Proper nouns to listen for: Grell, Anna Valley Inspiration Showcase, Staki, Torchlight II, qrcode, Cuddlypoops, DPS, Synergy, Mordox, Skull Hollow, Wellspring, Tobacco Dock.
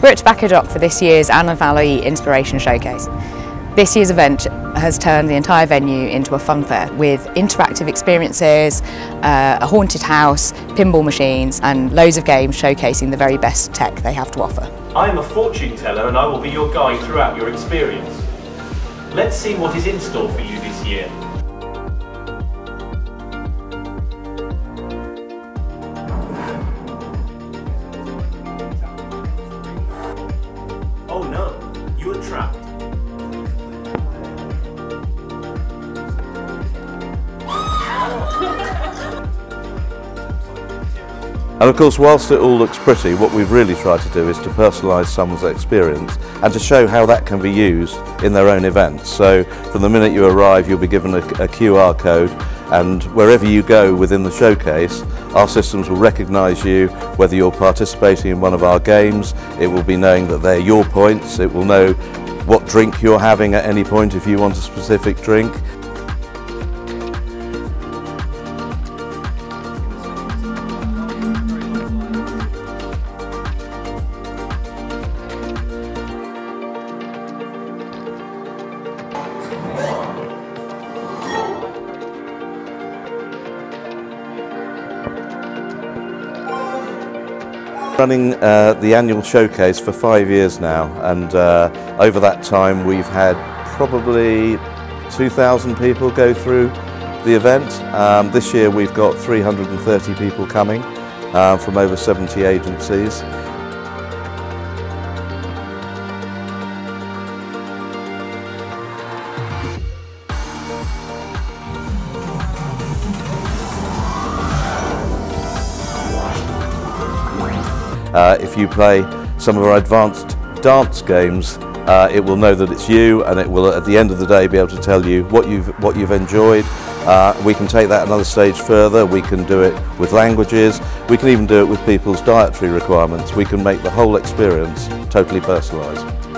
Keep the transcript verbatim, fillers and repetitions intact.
We're at Tobacco Dock for this year's Anna Valley Inspiration Showcase. This year's event has turned the entire venue into a fun fair with interactive experiences, uh, a haunted house, pinball machines and loads of games showcasing the very best tech they have to offer. I'm a fortune teller and I will be your guide throughout your experience. Let's see what is in store for you this year. Oh no, you are trapped. And of course, whilst it all looks pretty, what we've really tried to do is to personalise someone's experience and to show how that can be used in their own events. So from the minute you arrive, you'll be given a, a Q R code, and wherever you go within the showcase, our systems will recognise you. Whether you're participating in one of our games, it will be knowing that they're your points. It will know what drink you're having at any point if you want a specific drink. Running uh, the annual showcase for five years now, and uh, over that time we've had probably two thousand people go through the event. Um, this year we've got three hundred and thirty people coming uh, from over seventy agencies. Uh, if you play some of our advanced dance games, uh, it will know that it's you, and it will at the end of the day be able to tell you what you've, what you've enjoyed. Uh, we can take that another stage further. We can do it with languages, we can even do it with people's dietary requirements. We can make the whole experience totally personalised.